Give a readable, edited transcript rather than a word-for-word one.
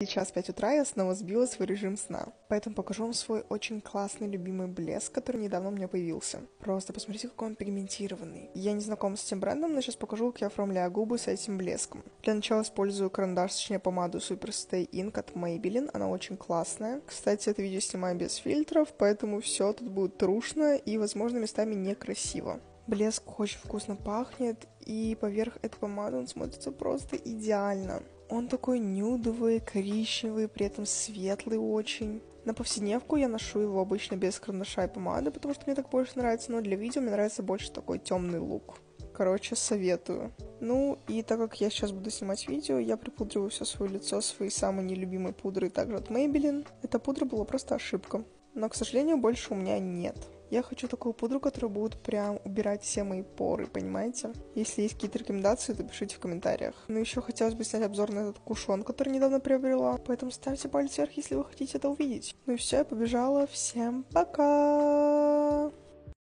Сейчас 5 утра, я снова сбила свой режим сна, поэтому покажу вам свой очень классный любимый блеск, который недавно у меня появился. Просто посмотрите, какой он пигментированный. Я не знакома с этим брендом, но сейчас покажу, как я оформляю губы с этим блеском. Для начала использую карандаш, точнее помаду Super Stay Ink от Maybelline, она очень классная. Кстати, это видео снимаю без фильтров, поэтому все тут будет трушно и, возможно, местами некрасиво. Блеск очень вкусно пахнет, и поверх этой помады он смотрится просто идеально. Он такой нюдовый, коричневый, при этом светлый очень. На повседневку я ношу его обычно без карандаша и помады, потому что мне так больше нравится, но для видео мне нравится больше такой темный лук. Короче, советую. Ну, и так как я сейчас буду снимать видео, я припудриваю все свое лицо своей самой нелюбимой пудрой, также от Maybelline. Эта пудра была просто ошибка, но, к сожалению, больше у меня нет. Я хочу такую пудру, которая будет прям убирать все мои поры, понимаете? Если есть какие-то рекомендации, то пишите в комментариях. Но еще хотелось бы снять обзор на этот кушон, который недавно приобрела. Поэтому ставьте палец вверх, если вы хотите это увидеть. Ну и все, я побежала. Всем пока!